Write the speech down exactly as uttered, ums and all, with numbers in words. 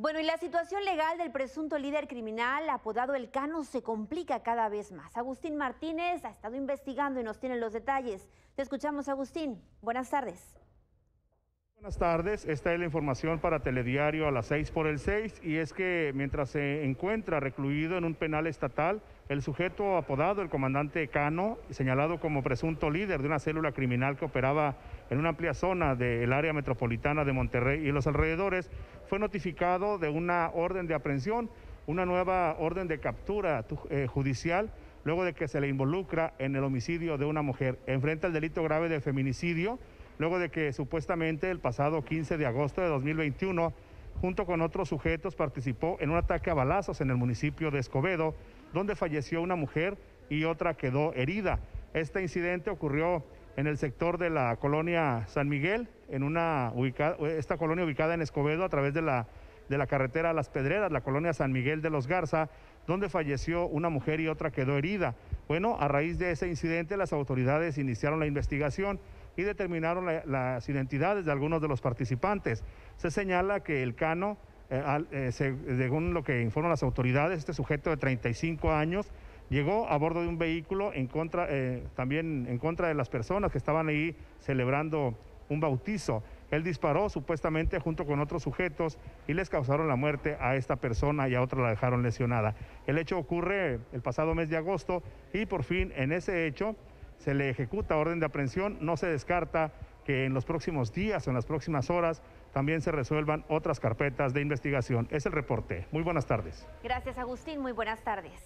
Bueno, y la situación legal del presunto líder criminal apodado El Cano se complica cada vez más. Agustín Martínez ha estado investigando y nos tiene los detalles. Te escuchamos, Agustín. Buenas tardes. Buenas tardes, esta es la información para Telediario a las seis por el seis, y es que mientras se encuentra recluido en un penal estatal, el sujeto apodado el comandante Cano, señalado como presunto líder de una célula criminal que operaba en una amplia zona del área metropolitana de Monterrey y los alrededores, fue notificado de una orden de aprehensión, una nueva orden de captura eh, judicial, luego de que se le involucra en el homicidio de una mujer. Enfrenta el delito grave de feminicidio, luego de que supuestamente el pasado quince de agosto de dos mil veintiuno, junto con otros sujetos, participó en un ataque a balazos en el municipio de Escobedo, donde falleció una mujer y otra quedó herida. Este incidente ocurrió en el sector de la colonia San Miguel, en una ubica, esta colonia ubicada en Escobedo a través de la, de la carretera Las Pedreras, la colonia San Miguel de Los Garza, donde falleció una mujer y otra quedó herida. Bueno, a raíz de ese incidente, las autoridades iniciaron la investigación y determinaron la, las identidades de algunos de los participantes. Se señala que El Cano, eh, al, eh, se, según lo que informan las autoridades, este sujeto de treinta y cinco años llegó a bordo de un vehículo en contra, eh, también en contra de las personas que estaban ahí celebrando un bautizo. Él disparó supuestamente junto con otros sujetos y les causaron la muerte a esta persona y a otra la dejaron lesionada. El hecho ocurre el pasado mes de agosto y por fin en ese hecho se le ejecuta orden de aprehensión. No se descarta que en los próximos días o en las próximas horas también se resuelvan otras carpetas de investigación. Es el reporte. Muy buenas tardes. Gracias, Agustín. Muy buenas tardes.